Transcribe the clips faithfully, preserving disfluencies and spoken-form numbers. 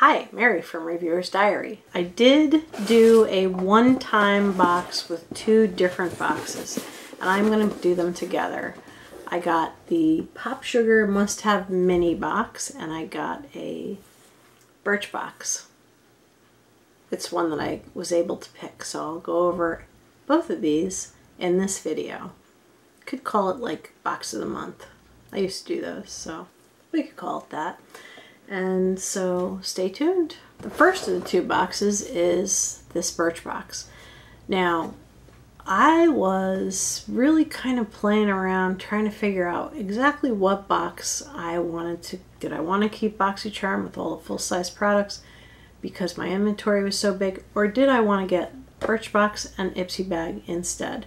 Hi, Mary from Reviewer's Diary. I did do a one-time box with two different boxes, and I'm going to do them together. I got the Pop Sugar Must Have Mini box, and I got a Birchbox. It's one that I was able to pick, so I'll go over both of these in this video. Could call it like Box of the Month. I used to do those, so we could call it that. And so stay tuned. The first of the two boxes is this Birchbox. Now, I was really kind of playing around trying to figure out exactly what box I wanted to, did I want to keep Boxycharm with all the full-size products because my inventory was so big, or did I want to get Birchbox and Ipsy bag instead?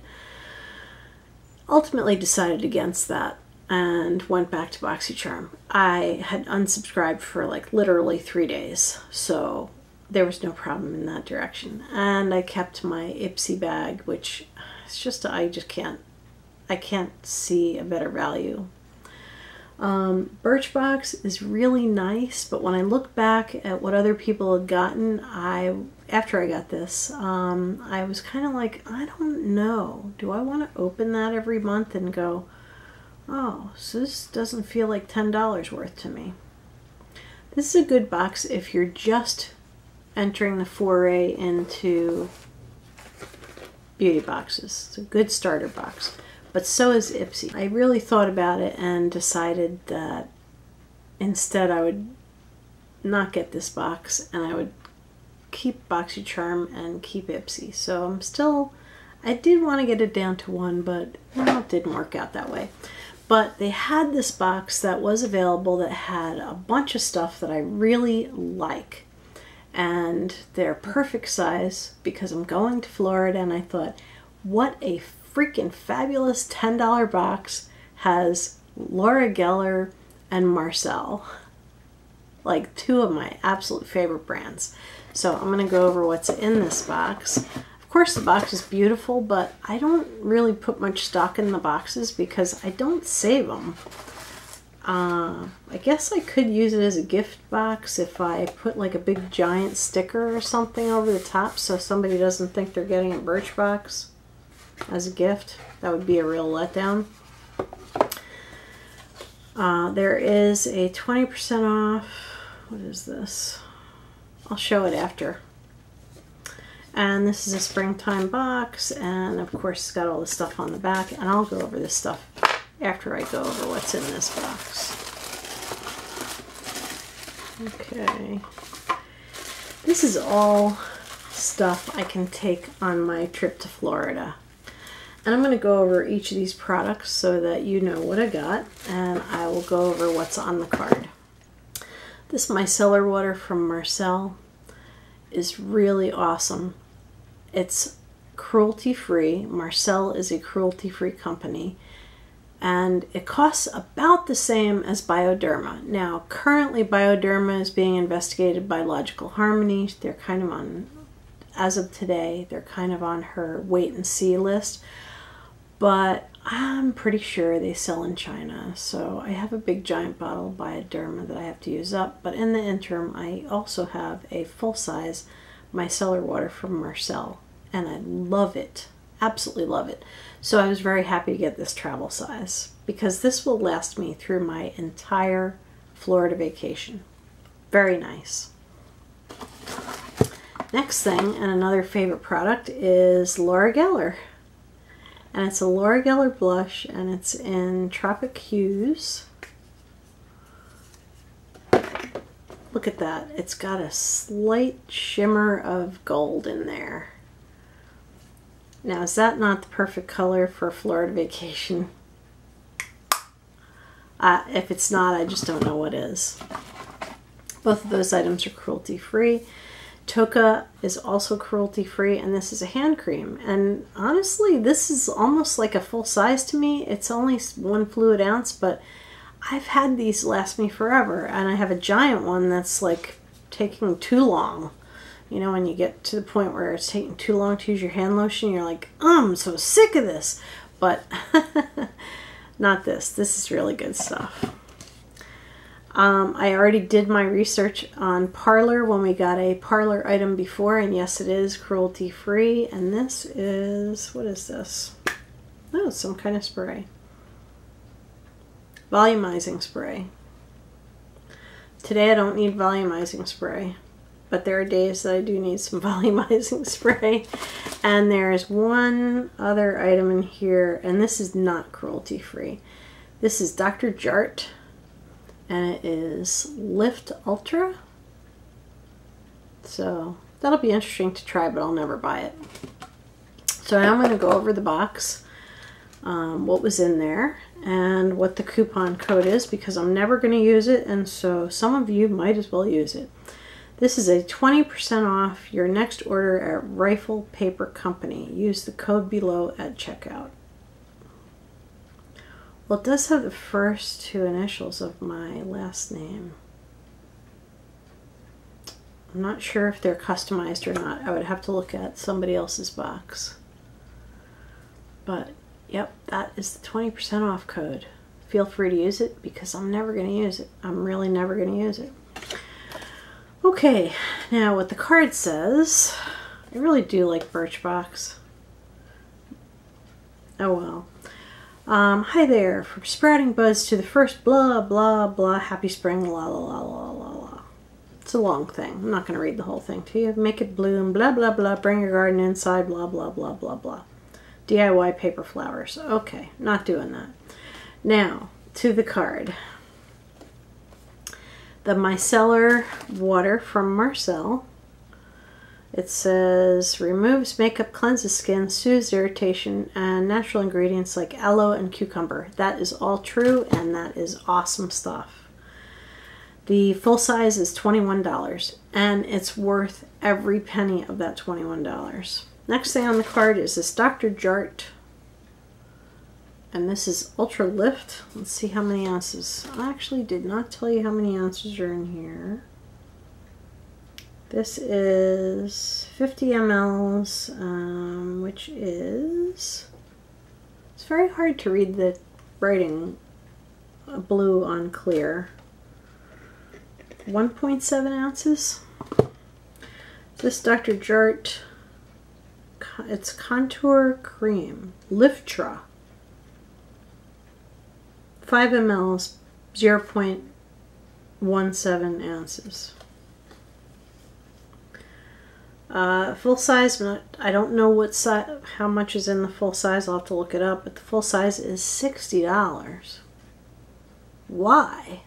Ultimately decided against that and went back to Boxycharm. I had unsubscribed for like literally three days, so there was no problem in that direction. And I kept my Ipsy bag, which it's just, I just can't, I can't see a better value. Um, Birchbox is really nice, but when I look back at what other people had gotten, I, after I got this, um, I was kind of like, I don't know. Do I want to open that every month and go, oh, so this doesn't feel like ten dollars worth to me. This is a good box if you're just entering the foray into beauty boxes. It's a good starter box, but so is Ipsy. I really thought about it and decided that instead I would not get this box and I would keep Boxycharm and keep Ipsy. So I'm still, I did want to get it down to one, but well, it didn't work out that way. But they had this box that was available that had a bunch of stuff that I really like. And they're perfect size because I'm going to Florida, and I thought, what a freaking fabulous ten dollar box has Laura Geller and Marcelle, like two of my absolute favorite brands. So I'm going to go over what's in this box. Of course the box is beautiful, but I don't really put much stock in the boxes because I don't save them. Uh, I guess I could use it as a gift box if I put like a big giant sticker or something over the top so somebody doesn't think they're getting a Birchbox as a gift. That would be a real letdown. Uh, there is a twenty percent off. What is this? I'll show it after. And this is a springtime box, and of course it's got all the stuff on the back, and I'll go over this stuff after I go over what's in this box. Okay. This is all stuff I can take on my trip to Florida. And I'm going to go over each of these products so that you know what I got, and I will go over what's on the card. This micellar water from Marcelle is really awesome. It's cruelty-free. Marcelle is a cruelty-free company. And it costs about the same as Bioderma. Now, currently Bioderma is being investigated by Logical Harmony. They're kind of on, as of today, they're kind of on her wait and see list. But I'm pretty sure they sell in China. So I have a big giant bottle of Bioderma that I have to use up. But in the interim, I also have a full-size micellar water from Marcelle. And I love it. Absolutely love it. So I was very happy to get this travel size because this will last me through my entire Florida vacation. Very nice. Next thing, and another favorite product, is Laura Geller. And it's a Laura Geller blush, and it's in Tropic Hues. Look at that. It's got a slight shimmer of gold in there. Now, is that not the perfect color for a Florida vacation? Uh, if it's not, I just don't know what is. Both of those items are cruelty-free. Tocca is also cruelty-free, and this is a hand cream. And honestly, this is almost like a full size to me. It's only one fluid ounce, but I've had these last me forever, and I have a giant one that's like taking too long. You know, when you get to the point where it's taking too long to use your hand lotion, you're like, oh, I'm so sick of this. But not this. This is really good stuff. Um, I already did my research on Parlor when we got a Parlor item before, and yes, it is cruelty free. And this is, what is this? Oh, it's some kind of spray. Volumizing spray. Today I don't need volumizing spray, but there are days that I do need some volumizing spray. And there's one other item in here, and this is not cruelty free. This is Doctor Jart. And it is Lift Ultra. So that'll be interesting to try, but I'll never buy it. So now I'm going to go over the box, um, what was in there, and what the coupon code is, because I'm never going to use it, and so some of you might as well use it. This is a twenty percent off your next order at Rifle Paper Company. Use the code below at checkout. Well, it does have the first two initials of my last name. I'm not sure if they're customized or not. I would have to look at somebody else's box. But, yep, that is the twenty percent off code. Feel free to use it, because I'm never going to use it. I'm really never going to use it. Okay, now what the card says. I really do like Birchbox. Oh well. Um, hi there, from sprouting buds to the first blah blah blah, happy spring, la la la la la la. It's a long thing. I'm not going to read the whole thing to you. Make it bloom, blah blah blah, bring your garden inside, blah blah blah blah blah. D I Y paper flowers. Okay, not doing that. Now, to the card. The micellar water from Marcelle. It says, removes makeup, cleanses skin, soothes irritation, and natural ingredients like aloe and cucumber. That is all true, and that is awesome stuff. The full size is twenty-one dollars, and it's worth every penny of that twenty-one dollars. Next thing on the card is this Doctor Jart, and this is Ultra Lift. Let's see how many ounces. I actually did not tell you how many ounces are in here. This is fifty milliliters, um, which is, it's very hard to read the writing, blue on clear, one point seven ounces. This Doctor Jart, it's contour cream, Liftra, five milliliters, zero point one seven ounces. Uh, full size, but I don't know what size, how much is in the full size. I'll have to look it up, but the full size is sixty dollars. Why?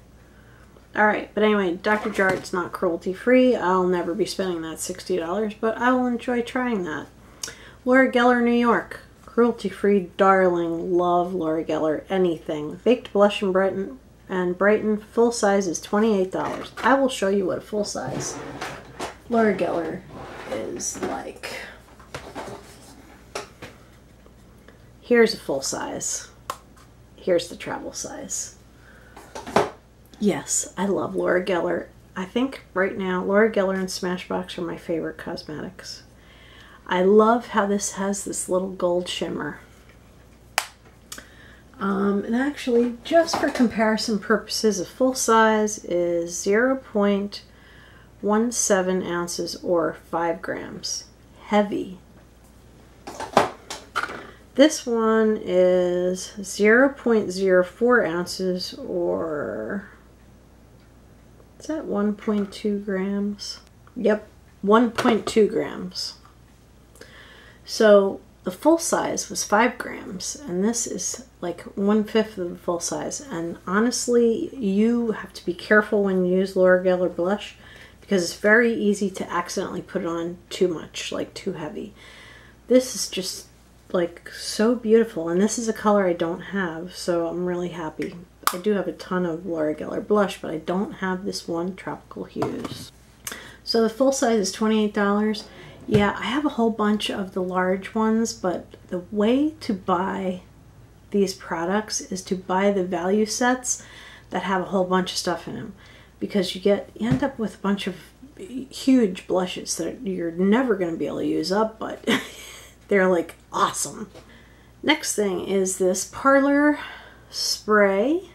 Alright, but anyway, Doctor Jart's not cruelty free. I'll never be spending that sixty dollars, but I will enjoy trying that. Laura Geller, New York. Cruelty free, darling. Love Laura Geller. Anything. Baked Blush and Brighten, and Brighten. Full size is twenty-eight dollars. I will show you what a full size Laura Geller is like. Here's a full size. Here's the travel size. Yes, I love Laura Geller. I think right now Laura Geller and Smashbox are my favorite cosmetics. I love how this has this little gold shimmer. Um, and actually, just for comparison purposes, a full size is zero point one seven ounces or five grams. Heavy. This one is zero point zero four ounces or, is that one point two grams? Yep, one point two grams. So the full size was five grams, and this is like one fifth of the full size. And honestly, you have to be careful when you use Laura Geller blush, because it's very easy to accidentally put it on too much, like too heavy. This is just like so beautiful, and this is a color I don't have, so I'm really happy. I do have a ton of Laura Geller blush, but I don't have this one, Tropical Hues. So the full size is twenty-eight dollars. Yeah, I have a whole bunch of the large ones, but the way to buy these products is to buy the value sets that have a whole bunch of stuff in them, because you get you end up with a bunch of huge blushes that you're never going to be able to use up, but they're like awesome. Next thing is this Parlor spray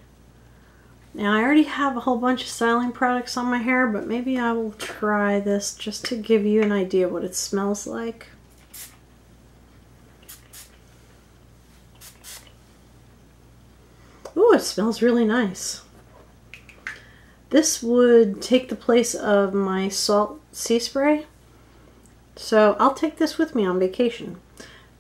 Now I already have a whole bunch of styling products on my hair, but maybe I will try this just to give you an idea what it smells like. Ooh, it smells really nice. This would take the place of my salt sea spray. So I'll take this with me on vacation.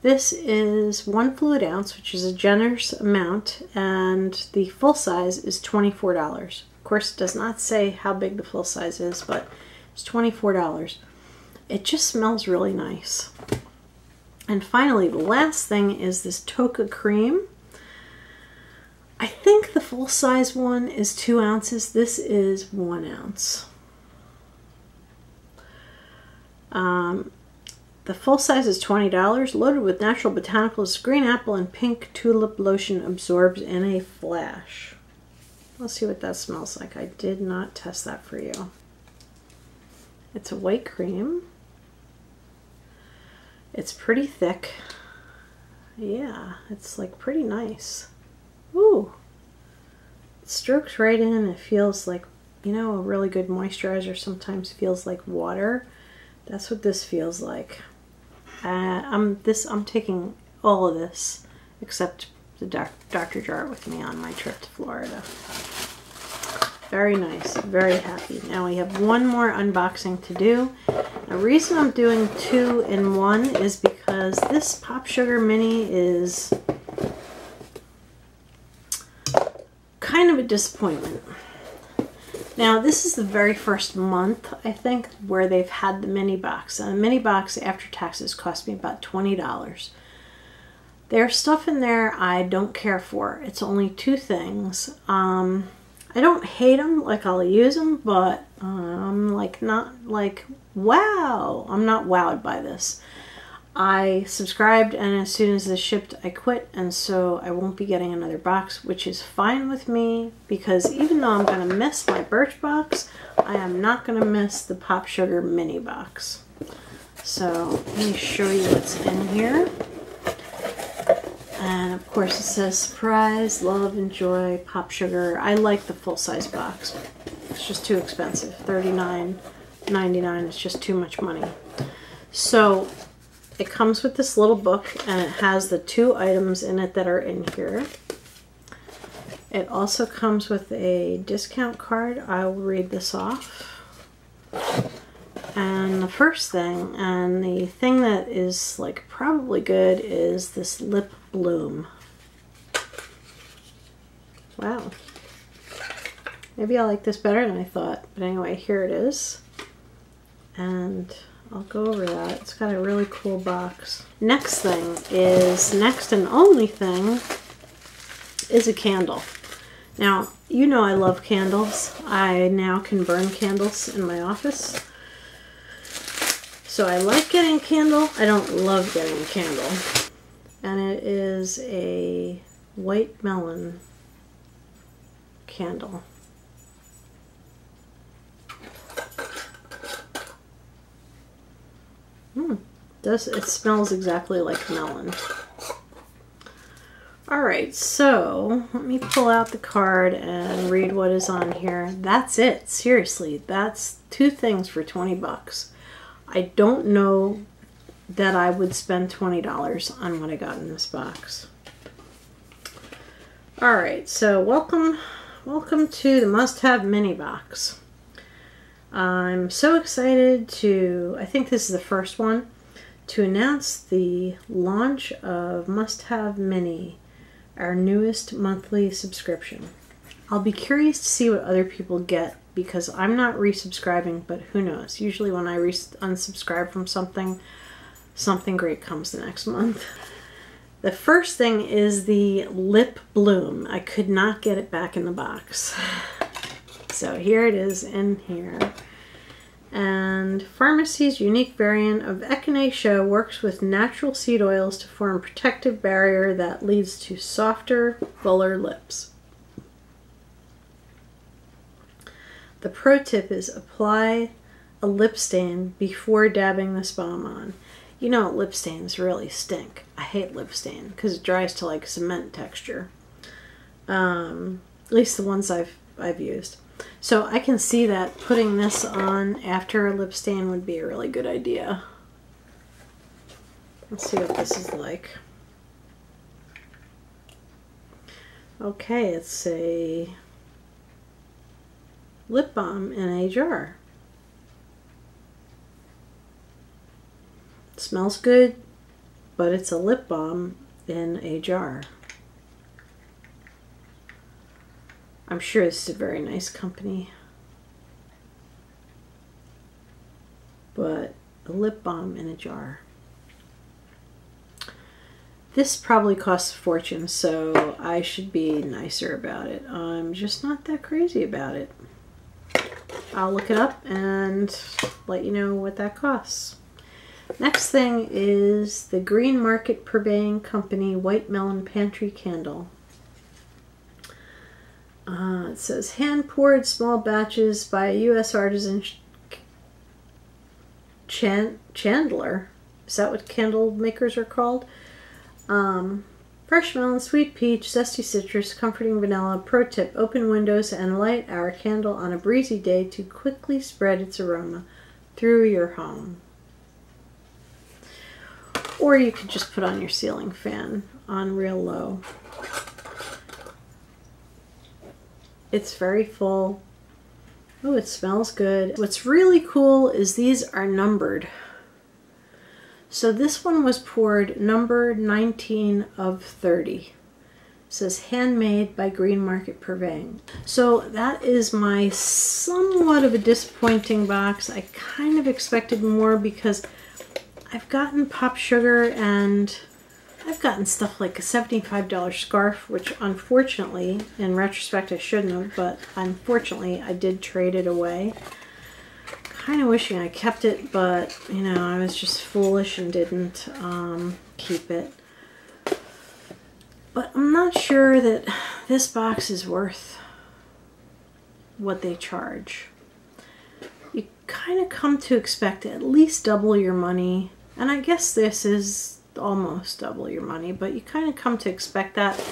This is one fluid ounce, which is a generous amount, and the full size is twenty-four dollars. Of course, it does not say how big the full size is, but it's twenty-four dollars. It just smells really nice. And finally, the last thing is this Tocca cream. I think the full size one is two ounces. This is one ounce. Um, The full size is twenty dollars, loaded with natural botanicals. Green apple and pink tulip lotion absorbs in a flash. Let's see what that smells like. I did not test that for you. It's a white cream. It's pretty thick. Yeah, it's like pretty nice. Ooh. It strokes right in. It feels like, you know, a really good moisturizer sometimes feels like water. That's what this feels like. Uh, I'm this. I'm taking all of this except the Doctor Jart with me on my trip to Florida. Very nice. Very happy. Now we have one more unboxing to do. The reason I'm doing two in one is because this Pop Sugar Mini is kind of a disappointment. Now this is the very first month, I think, where they've had the mini box. And the mini box after taxes cost me about twenty dollars. There's stuff in there I don't care for. It's only two things. Um, I don't hate them, like I'll use them, but I'm like not like, wow, I'm not wowed by this. I subscribed and as soon as this shipped, I quit, and so I won't be getting another box, which is fine with me because even though I'm going to miss my Birchbox, I am not going to miss the Pop Sugar Mini box. So let me show you what's in here. And of course it says surprise, love, enjoy, Pop Sugar. I like the full-size box. It's just too expensive. thirty-nine ninety-nine is just too much money. So it comes with this little book, and it has the two items in it that are in here. It also comes with a discount card. I will read this off. And the first thing, and the thing that is like probably good, is this lip bloom. Wow. Maybe I like this better than I thought. But anyway, here it is. And I'll go over that. It's got a really cool box. Next thing is, next and only thing, is a candle. Now, you know I love candles. I now can burn candles in my office. So I like getting a candle. I don't love getting a candle. And it is a white melon candle. Mm, does, it smells exactly like melon. Alright, so let me pull out the card and read what is on here. That's it. Seriously, that's two things for twenty bucks. I don't know that I would spend twenty dollars on what I got in this box. Alright, so welcome, welcome to the Must Have Mini Box. I'm so excited to, I think this is the first one, to announce the launch of Must Have Mini, our newest monthly subscription. I'll be curious to see what other people get because I'm not resubscribing, but who knows. Usually when I re unsubscribe from something, something great comes the next month. The first thing is the lip bloom. I could not get it back in the box. So here it is in here. And Pharmacy's unique variant of Echinacea works with natural seed oils to form a protective barrier that leads to softer, fuller lips. The pro tip is apply a lip stain before dabbing this balm on. You know, lip stains really stink. I hate lip stain because it dries to like cement texture. Um, at least the ones I've I've used. So I can see that putting this on after a lip stain would be a really good idea. Let's see what this is like. Okay, it's a lip balm in a jar. It smells good, but it's a lip balm in a jar. I'm sure this is a very nice company, but a lip balm in a jar. This probably costs a fortune, so I should be nicer about it. I'm just not that crazy about it. I'll look it up and let you know what that costs. Next thing is the Green Market Purveying Company White Melon Pantry Candle. Uh, it says, hand-poured small batches by a U S artisan chandler. Is that what candle makers are called? Um, fresh melon, sweet peach, zesty citrus, comforting vanilla. Pro tip, open windows and light our candle on a breezy day to quickly spread its aroma through your home. Or you could just put on your ceiling fan on real low. It's very full. Oh, it smells good. What's really cool is these are numbered. So this one was poured number nineteen of thirty. It says handmade by Green Market Purveying. So that is my somewhat of a disappointing box. I kind of expected more because I've gotten Pop Sugar and I've gotten stuff like a seventy-five dollar scarf, which unfortunately, in retrospect I shouldn't have, but unfortunately I did trade it away. Kind of wishing I kept it, but you know, I was just foolish and didn't um, keep it. But I'm not sure that this box is worth what they charge. You kind of come to expect at least double your money, and I guess this is almost double your money, but you kind of come to expect that.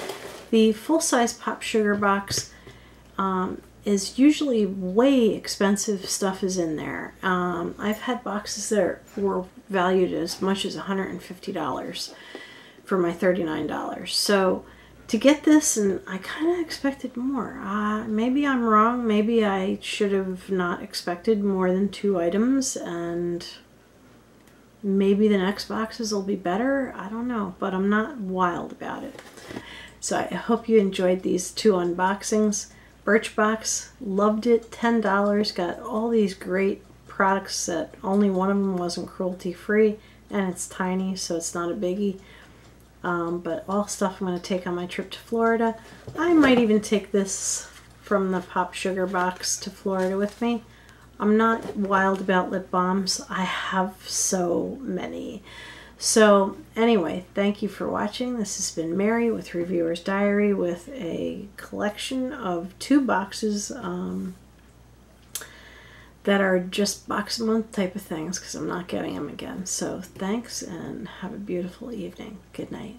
The full-size Pop Sugar box um, is usually way expensive stuff is in there. Um, I've had boxes that were valued as much as one hundred fifty dollars for my thirty-nine dollars. So to get this, and I kind of expected more. Uh, maybe I'm wrong. Maybe I should have not expected more than two items, and maybe the next boxes will be better. I don't know, but I'm not wild about it. So I hope you enjoyed these two unboxings. Birchbox, loved it, ten dollars, got all these great products that only one of them wasn't cruelty free, and it's tiny, so it's not a biggie. Um, but all stuff I'm going to take on my trip to Florida. I might even take this from the Pop Sugar box to Florida with me. I'm not wild about lip balms. I have so many. So anyway, thank you for watching. This has been Mary with Reviewer's Diary with a collection of two boxes um, that are just box a month type of things because I'm not getting them again. So thanks and have a beautiful evening. Good night.